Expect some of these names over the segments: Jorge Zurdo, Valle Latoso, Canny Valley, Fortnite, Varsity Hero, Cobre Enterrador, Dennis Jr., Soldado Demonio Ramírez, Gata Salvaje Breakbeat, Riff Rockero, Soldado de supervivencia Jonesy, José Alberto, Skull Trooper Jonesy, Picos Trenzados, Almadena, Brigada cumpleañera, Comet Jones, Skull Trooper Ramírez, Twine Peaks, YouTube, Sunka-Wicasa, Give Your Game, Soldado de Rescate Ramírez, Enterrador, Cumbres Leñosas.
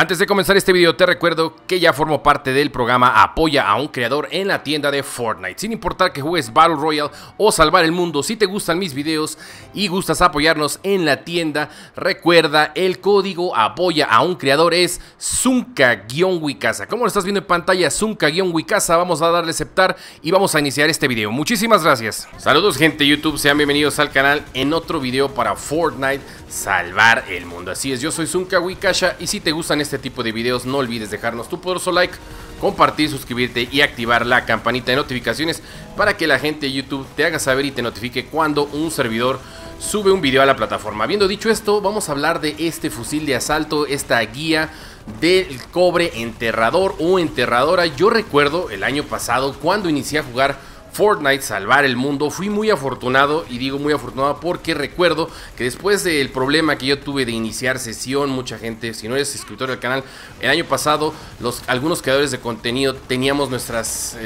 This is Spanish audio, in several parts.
Antes de comenzar este video te recuerdo que ya formo parte del programa Apoya a un creador en la tienda de Fortnite. Sin importar que juegues Battle Royale o Salvar el Mundo, si te gustan mis videos y gustas apoyarnos en la tienda, recuerda el código Apoya a un creador es Sunka-Wicasa. Como lo estás viendo en pantalla, Sunka-Wicasa, vamos a darle aceptar y vamos a iniciar este video. Muchísimas gracias. Saludos gente YouTube, sean bienvenidos al canal en otro video para Fortnite Salvar el Mundo. Así es, yo soy Sunka-Wicasa y si te gustan este tipo de videos no olvides dejarnos tu poderoso like, compartir, suscribirte y activar la campanita de notificaciones para que la gente de YouTube te haga saber y te notifique cuando un servidor sube un video a la plataforma. Habiendo dicho esto, vamos a hablar de este fusil de asalto, esta guía del cobre enterrador o enterradora. Yo recuerdo el año pasado cuando inicié a jugar Fortnite Salvar el Mundo, fui muy afortunado, y digo muy afortunado porque recuerdo que después del problema que yo tuve de iniciar sesión, mucha gente, si no eres suscriptor del canal, el año pasado algunos creadores de contenido teníamos nuestras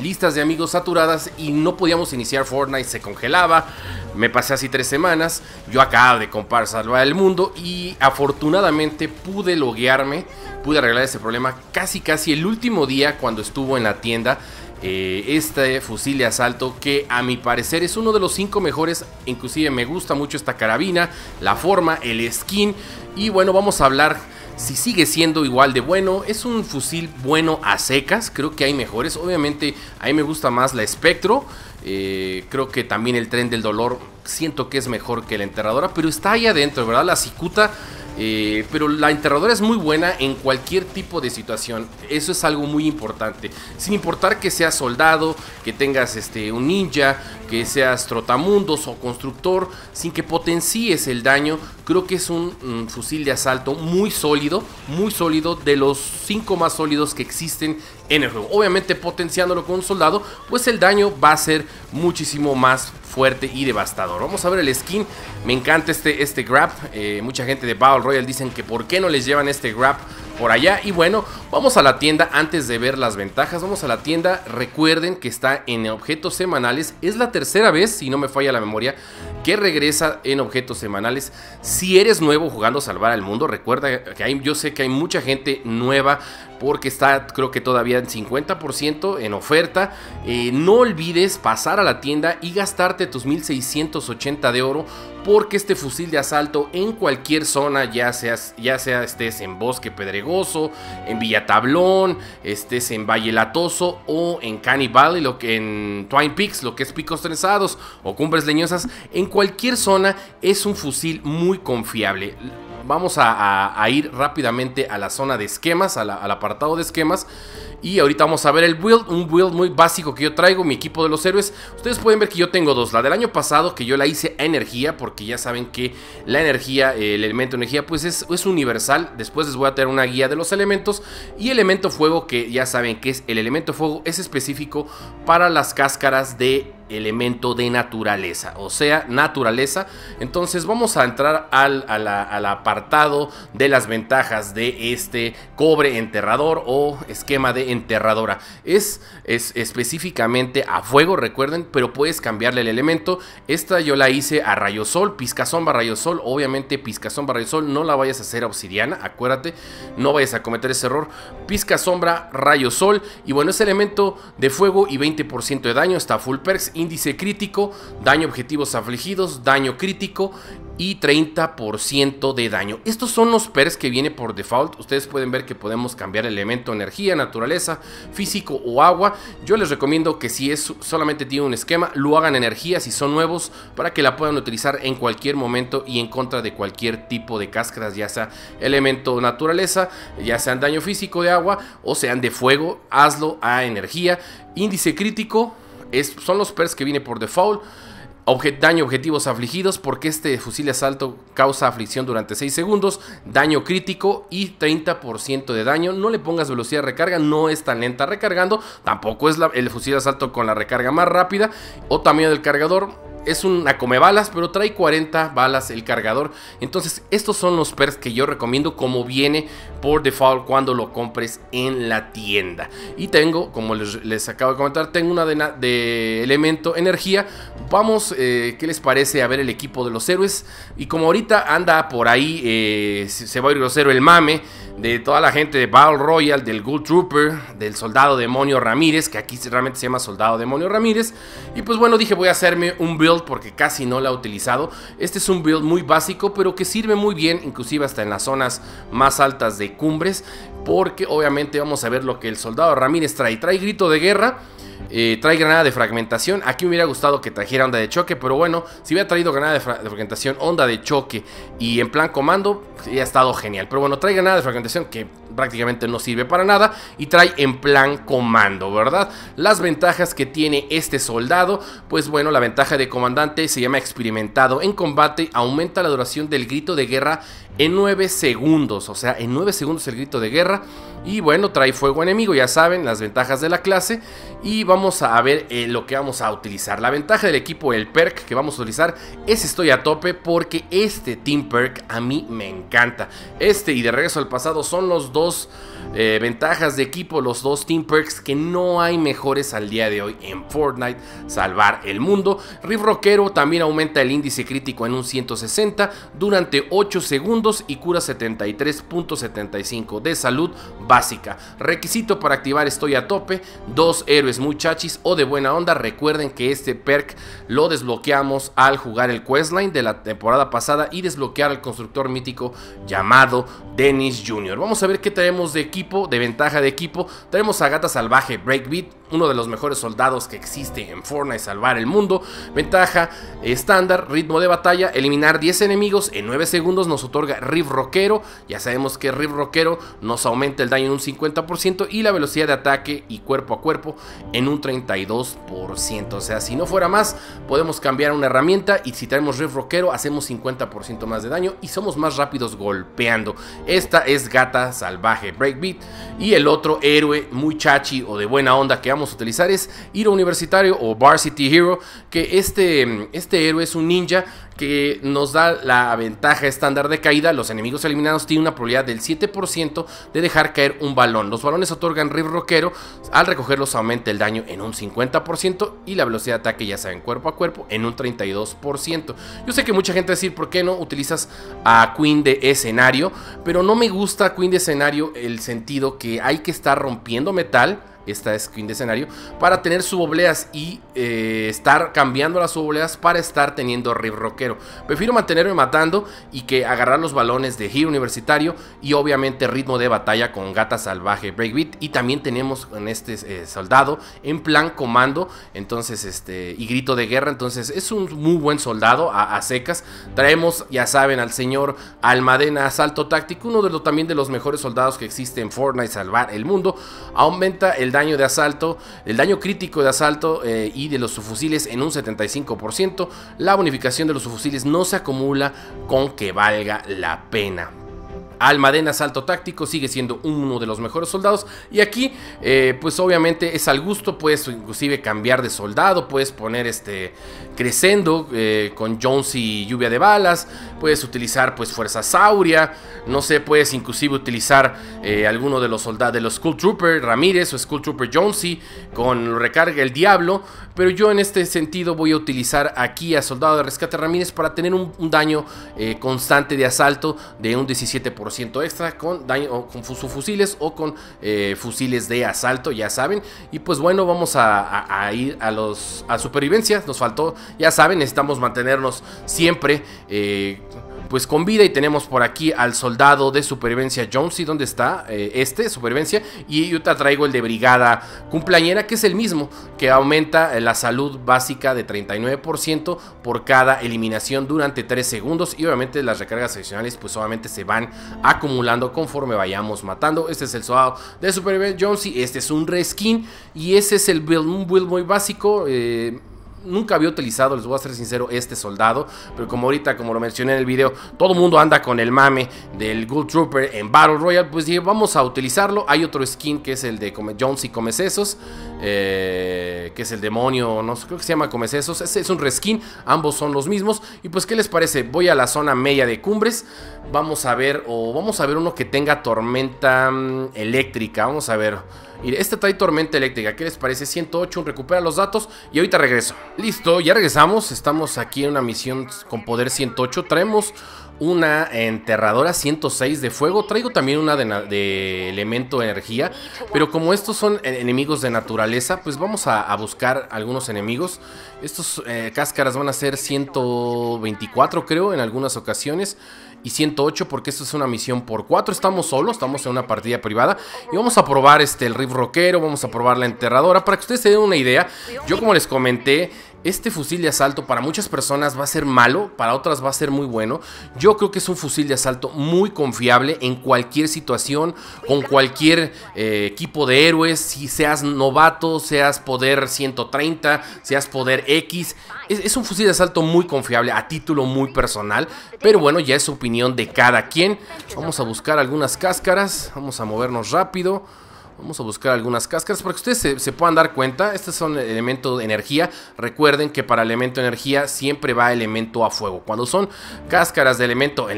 listas de amigos saturadas y no podíamos iniciar Fortnite, se congelaba. Me pasé así 3 semanas, yo acababa de comprar Salvar el Mundo y afortunadamente pude loguearme, pude arreglar ese problema casi el último día cuando estuvo en la tienda. Este fusil de asalto que a mi parecer es uno de los 5 mejores. Inclusive me gusta mucho esta carabina, la forma, el skin. Y bueno, vamos a hablar si sigue siendo igual de bueno. Es un fusil bueno a secas, creo que hay mejores. Obviamente a mí me gusta más la Espectro, creo que también el Tren del Dolor siento que es mejor que la Enterradora, pero está ahí adentro, ¿verdad? La Cicuta. Pero la enterradora es muy buena en cualquier tipo de situación. Eso es algo muy importante. Sin importar que seas soldado, que tengas un ninja, que seas trotamundos o constructor, sin que potencies el daño, creo que es un fusil de asalto muy sólido, de los 5 más sólidos que existen en el juego. Obviamente potenciándolo con un soldado, pues el daño va a ser muchísimo más fuerte y devastador. Vamos a ver el skin, me encanta este grab. Mucha gente de Battle Royale dicen que por qué no les llevan este grab por allá. Y bueno, vamos a la tienda. Antes de ver las ventajas, vamos a la tienda. Recuerden que está en objetos semanales. Es la tercera vez, si no me falla la memoria, que regresa en objetos semanales. Si eres nuevo jugando Salvar al Mundo, recuerda que yo sé que hay mucha gente nueva porque está, creo que todavía en 50% en oferta. No olvides pasar a la tienda y gastarte tus 1680 de oro, porque este fusil de asalto en cualquier zona, ya sea estés en Bosque Pedregoso, en Villatablón, estés en Valle Latoso o en Canny Valley, en Twine Peaks, lo que es Picos Trenzados o Cumbres Leñosas, en cualquier zona es un fusil muy confiable. Vamos a ir rápidamente a la zona de esquemas, al apartado de esquemas. Y ahorita vamos a ver el build, un build muy básico que yo traigo, mi equipo de los héroes. Ustedes pueden ver que yo tengo dos, la del año pasado que yo la hice a energía, porque ya saben que la energía, el elemento energía pues es universal. Después les voy a traer una guía de los elementos. Y elemento fuego, que ya saben que es el elemento fuego, es específico para las cáscaras de elemento de naturaleza, o sea, naturaleza. Entonces vamos a entrar al apartado de las ventajas de este cobre enterrador o esquema de enterradora. Es específicamente a fuego, recuerden, pero puedes cambiarle el elemento. Esta yo la hice a rayosol, pizcazomba rayosol. Obviamente pizcazomba rayosol no la vayas a hacer a obsidiana, acuérdate, no vayas a cometer ese error. Pizcasombra rayosol, y bueno, es elemento de fuego y 20% de daño, está full perks, índice crítico, daño objetivos afligidos, daño crítico y 30% de daño. Estos son los perks que viene por default. Ustedes pueden ver que podemos cambiar elemento, energía, naturaleza, físico o agua. Yo les recomiendo que si solamente tiene un esquema, lo hagan energía si son nuevos, para que la puedan utilizar en cualquier momento y en contra de cualquier tipo de cáscaras, ya sea elemento naturaleza, ya sean daño físico de agua o sean de fuego. Hazlo a energía, índice crítico. Son los perks que viene por default. Daño objetivos afligidos, porque este fusil de asalto causa aflicción durante 6 segundos, daño crítico y 30% de daño. No le pongas velocidad de recarga, no es tan lenta recargando, tampoco es el fusil de asalto con la recarga más rápida o tamaño del cargador. es un acomebalas, pero trae 40 balas el cargador. Entonces estos son los perks que yo recomiendo como viene por default cuando lo compres en la tienda. Y tengo, como les acabo de comentar, tengo una de elemento energía. Vamos, ¿qué les parece? A ver el equipo de los héroes. Y como ahorita anda por ahí, se va a ir grosero el mame de toda la gente de Battle Royale, del Ghoul Trooper, del Soldado Demonio Ramírez, que aquí realmente se llama Soldado Demonio Ramírez. Y pues bueno, dije voy a hacerme un build porque casi no la he utilizado. Este es un build muy básico, pero que sirve muy bien, inclusive hasta en las zonas más altas de Cumbres, porque obviamente vamos a ver lo que el Soldado Ramírez trae. Trae grito de guerra, trae granada de fragmentación. Aquí me hubiera gustado que trajera onda de choque, pero bueno, si hubiera traído granada de fragmentación, onda de choque y en plan comando, hubiera estado genial. Pero bueno, trae granada de fragmentación que prácticamente no sirve para nada, y trae en plan comando, ¿verdad? Las ventajas que tiene este soldado, pues bueno, la ventaja de comandante se llama experimentado en combate, aumenta la duración del grito de guerra en 9 segundos, o sea, en 9 segundos el grito de guerra. Y bueno, trae fuego enemigo, ya saben, las ventajas de la clase. Y vamos a ver lo que vamos a utilizar. La ventaja del equipo, el perk que vamos a utilizar es estoy a tope, porque este team perk a mí me encanta. Este y de regreso al pasado son los dos ventajas de equipo, los dos team perks que no hay mejores al día de hoy en Fortnite. Salvar el mundo. Riff Rockero también aumenta el índice crítico en un 160 durante 8 segundos y cura 73.75 de salud básica. Requisito para activar estoy a tope: 2 héroes muy chachis o de buena onda. Recuerden que este perk lo desbloqueamos al jugar el questline de la temporada pasada y desbloquear al constructor mítico llamado Dennis Jr. Vamos a ver qué tenemos de equipo, de ventaja de equipo. Tenemos a Gata Salvaje Breakbeat, uno de los mejores soldados que existe en Fortnite, salvar el mundo. Ventaja estándar, ritmo de batalla, eliminar 10 enemigos en 9 segundos nos otorga Riff Rockero. Ya sabemos que Riff Rockero nos aumenta el daño en un 50% y la velocidad de ataque y cuerpo a cuerpo en un 32%. O sea, si no fuera más, podemos cambiar una herramienta y si tenemos Riff Rockero hacemos 50% más de daño y somos más rápidos golpeando. Esta es Gata Salvaje Breakbeat. Y el otro héroe muy chachi o de buena onda que vamos a utilizar es Hero Universitario o Varsity Hero, que este héroe es un ninja que nos da la ventaja estándar de caída. Los enemigos eliminados tienen una probabilidad del 7% de dejar caer un balón. Los balones otorgan Riff Rockero, al recogerlos aumenta el daño en un 50% y la velocidad de ataque, ya saben, cuerpo a cuerpo en un 32%. Yo sé que mucha gente va a decir, ¿por qué no utilizas a Queen de escenario? Pero no me gusta Queen de escenario, el sentido que hay que estar rompiendo metal. Esta es Queen de escenario, para tener suboleas y estar cambiando las suboleas para estar teniendo Riff Rockero. Prefiero mantenerme matando y que agarrar los balones de Hero Universitario y obviamente ritmo de batalla con Gata Salvaje Breakbeat. Y también tenemos con este soldado en plan comando, entonces y grito de guerra. Entonces es un muy buen soldado a secas. Traemos, ya saben, al señor Almadena, asalto táctico, uno de los también de los mejores soldados que existe en Fortnite, salvar el mundo. Aumenta el daño de asalto, el daño crítico de asalto y de los subfusiles en un 75%. La bonificación de los subfusiles no se acumula con que valga la pena. Almadena, asalto táctico, sigue siendo uno de los mejores soldados. Y aquí, pues obviamente es al gusto. Puedes inclusive cambiar de soldado. Puedes poner Crescendo con Jones y lluvia de balas. Puedes utilizar pues Fuerza Sauria. No sé, puedes inclusive utilizar alguno de los soldados de los Skull Trooper Ramírez o Skull Trooper Jonesy con recarga el diablo. Pero yo en este sentido voy a utilizar aquí a Soldado de Rescate Ramírez para tener un daño constante de asalto de un 17% extra con daño con subfusiles o con fusiles de asalto, ya saben. Y pues bueno, vamos a ir a supervivencia. Nos faltó, ya saben, necesitamos mantenernos siempre pues con vida, y tenemos por aquí al soldado de supervivencia Jonesy. ¿Dónde está supervivencia? Y yo te traigo el de brigada cumpleañera, que es el mismo, que aumenta la salud básica de 39% por cada eliminación durante 3 segundos. Y obviamente las recargas adicionales pues obviamente se van acumulando conforme vayamos matando. Este es el soldado de supervivencia Jonesy. Este es un reskin y ese es el build, un build muy básico. nunca había utilizado, les voy a ser sincero, este soldado. Pero como ahorita, como lo mencioné en el video, todo el mundo anda con el mame del Ghoul Trooper en Battle Royale, pues dije, vamos a utilizarlo. Hay otro skin que es el de Comet Jones y Comecesos, que es el demonio, no sé, creo que se llama Comecesos. Este es un reskin, ambos son los mismos. Y pues, ¿qué les parece? Voy a la zona media de Cumbres. Vamos a ver, uno que tenga tormenta eléctrica. Vamos a ver. Este trae tormenta eléctrica, ¿qué les parece? 108, recupera los datos y ahorita regreso. Listo, ya regresamos, estamos aquí en una misión con poder 108. Traemos una enterradora 106 de fuego. Traigo también una de elemento energía, pero como estos son enemigos de naturaleza, pues vamos a buscar algunos enemigos. Estos cáscaras van a ser 124 creo en algunas ocasiones, y 108 porque esto es una misión por 4. Estamos solos, estamos en una partida privada y vamos a probar el riff rockero, vamos a probar la enterradora. Para que ustedes se den una idea, yo como les comenté, este fusil de asalto para muchas personas va a ser malo, para otras va a ser muy bueno. Yo creo que es un fusil de asalto muy confiable en cualquier situación, con cualquier equipo de héroes, si seas novato, seas poder 130, seas poder X. Es un fusil de asalto muy confiable a título muy personal, pero bueno, ya es opinión de cada quien. Vamos a buscar algunas cáscaras, vamos a movernos rápido. Vamos a buscar algunas cáscaras para que ustedes se puedan dar cuenta. Estos son elementos de energía. Recuerden que para elemento energía siempre va elemento a fuego. Cuando son cáscaras de elemento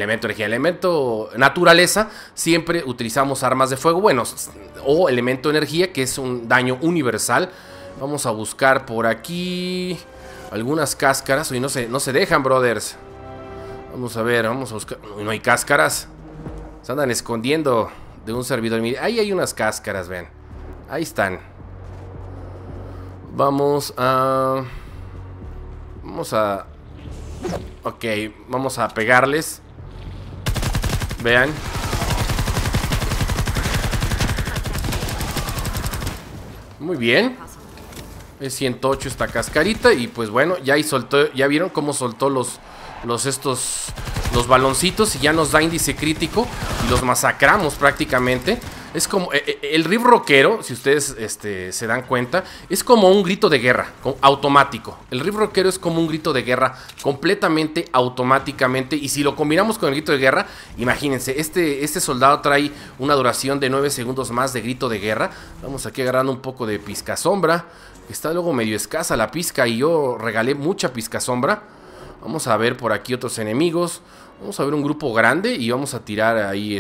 naturaleza, siempre utilizamos armas de fuego, bueno, o elemento energía, que es un daño universal. Vamos a buscar por aquí algunas cáscaras. Uy, no se dejan, brothers. Vamos a ver, vamos a buscar. Uy, no hay cáscaras. Se andan escondiendo de un servidor. Mire, ahí hay unas cáscaras, vean. Ahí están. Vamos a... Ok, vamos a pegarles. Vean. Muy bien. Es 108 esta cascarita. Y pues bueno, ya ahí soltó. Ya vieron cómo soltó los baloncitos, y ya nos da índice crítico y los masacramos prácticamente. Es como el riff rockero, si ustedes se dan cuenta, es como un grito de guerra automático. El riff rockero es como un grito de guerra completamente automáticamente. Y si lo combinamos con el grito de guerra, imagínense, este soldado trae una duración de 9 segundos más de grito de guerra. Vamos aquí agarrando un poco de pizca sombra, que está luego medio escasa la pizca, y yo regalé mucha pizca sombra. Vamos a ver por aquí otros enemigos. Vamos a ver un grupo grande y vamos a tirar ahí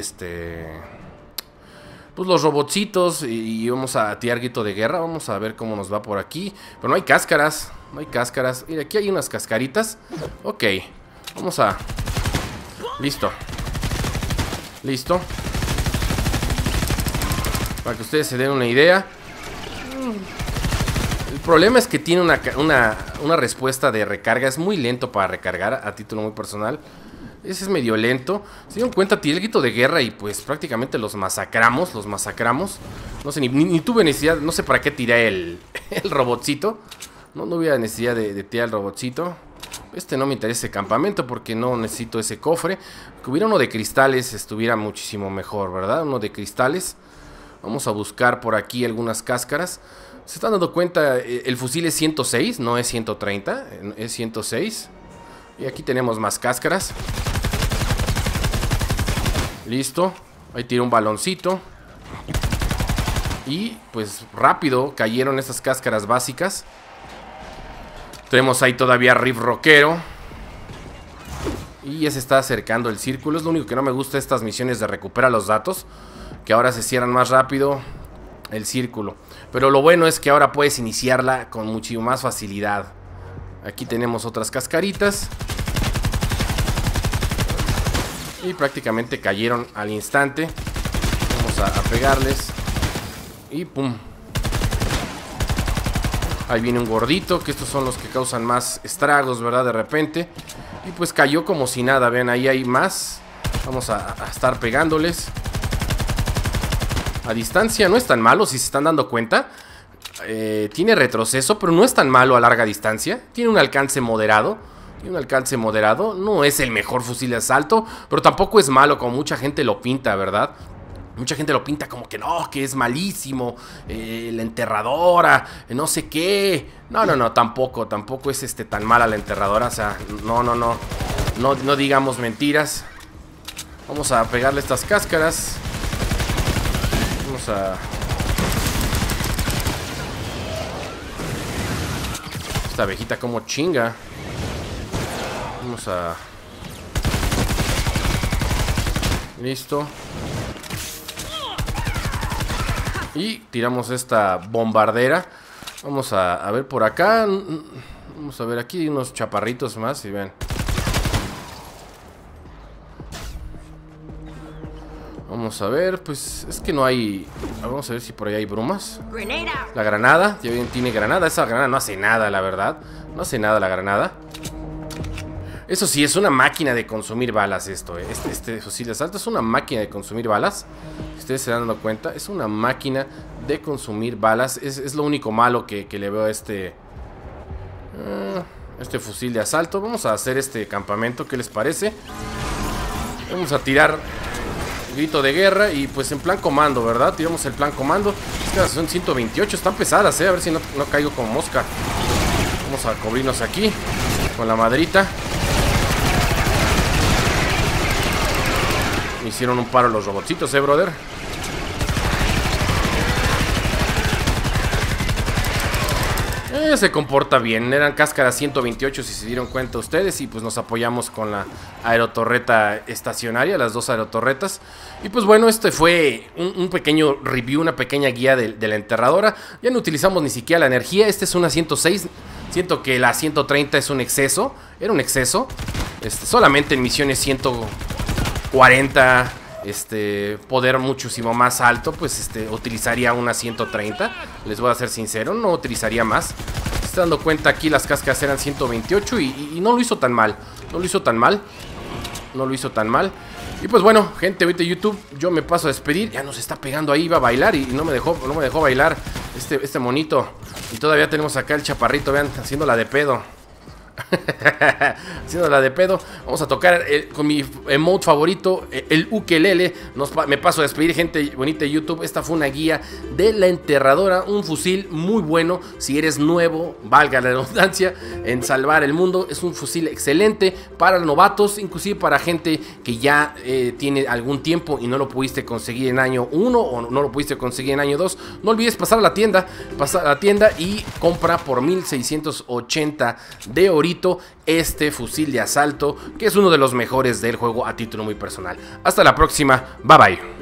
pues los robotcitos, y vamos a tirar grito de guerra. Vamos a ver cómo nos va por aquí. Pero no hay cáscaras, no hay cáscaras. Mira, aquí hay unas cascaritas. Ok, vamos a... Listo. Listo. Para que ustedes se den una idea. El problema es que tiene una respuesta de recarga. Es muy lento para recargar, a título muy personal. Ese es medio lento. Se dieron cuenta, tiré el grito de guerra y pues prácticamente los masacramos. No sé, ni tuve necesidad. No sé para qué tiré el robotcito. No hubiera necesidad de tirar el robotcito. No me interesa el campamento porque no necesito ese cofre. Que hubiera uno de cristales estuviera muchísimo mejor, ¿verdad? Uno de cristales. Vamos a buscar por aquí algunas cáscaras. ¿Se están dando cuenta? El fusil es 106, no es 130, es 106. Y aquí tenemos más cáscaras. Listo. Ahí tiró un baloncito. Y pues rápido cayeron estas cáscaras básicas. Tenemos ahí todavía riff rockero. Y ya se está acercando el círculo. Es lo único que no me gusta de estas misiones de recuperar los datos, que ahora se cierran más rápido el círculo. Pero lo bueno es que ahora puedes iniciarla con mucho más facilidad. Aquí tenemos otras cascaritas. Y prácticamente cayeron al instante. Vamos a pegarles. Y pum. Ahí viene un gordito, que estos son los que causan más estragos, ¿verdad? De repente. Y pues cayó como si nada. Vean, ahí hay más. Vamos a estar pegándoles. A distancia no es tan malo, si se están dando cuenta. Tiene retroceso, pero no es tan malo a larga distancia. Tiene un alcance moderado. No es el mejor fusil de asalto, pero tampoco es malo como mucha gente lo pinta, ¿verdad? Mucha gente lo pinta como que no, que es malísimo, la enterradora, no sé qué. No, tampoco es tan mala la enterradora. O sea, no digamos mentiras. Vamos a pegarle estas cáscaras. Vamos a... Esta abejita como chinga. Vamos a... Listo. Y tiramos esta bombardera. Vamos a ver por acá. Vamos a ver aquí unos chaparritos más. Y vean. Vamos a ver. Pues es que no hay... Vamos a ver si por ahí hay brumas. La granada. Ya bien tiene granada. Esa granada no hace nada, la verdad. No hace nada la granada. Eso sí, es una máquina de consumir balas esto, ¿eh? Este fusil de asalto es una máquina de consumir balas. Ustedes se dan cuenta, es una máquina de consumir balas. Es lo único malo que le veo a este fusil de asalto. Vamos a hacer este campamento, ¿qué les parece? Vamos a tirar grito de guerra y pues en plan comando, ¿verdad? Tiramos el plan comando. Estas son 128, están pesadas, ¿eh? A ver si no caigo como mosca. Vamos a cubrirnos aquí con la maderita. Hicieron un paro los robotcitos, brother. Se comporta bien. Eran cáscaras 128, si se dieron cuenta ustedes. Y pues nos apoyamos con la aerotorreta estacionaria, las dos aerotorretas. Y pues bueno, este fue un pequeño review, una pequeña guía de la enterradora. Ya no utilizamos ni siquiera la energía. Este es una 106. Siento que la 130 es un exceso. Era un exceso. Solamente en misiones 140, poder muchísimo más alto, pues utilizaría una 130. Les voy a ser sincero, no utilizaría más. Se está dando cuenta aquí las cascas eran 128 y no lo hizo tan mal. Y pues bueno, gente, ahorita YouTube, yo me paso a despedir. Ya nos está pegando ahí, iba a bailar y no me dejó bailar este monito. Y todavía tenemos acá el chaparrito, vean, haciéndola de pedo. Haciéndola de pedo. Vamos a tocar con mi emote favorito, el ukelele. Me paso a despedir, gente bonita de YouTube. Esta fue una guía de la enterradora. Un fusil muy bueno. Si eres nuevo, valga la redundancia, en salvar el mundo, es un fusil excelente para novatos, inclusive para gente que ya tiene algún tiempo y no lo pudiste conseguir en año 1 o no lo pudiste conseguir en año 2. No olvides pasar a la tienda. Pasa a la tienda y compra por 1680 de origen este fusil de asalto, que es uno de los mejores del juego a título muy personal. Hasta la próxima, bye bye.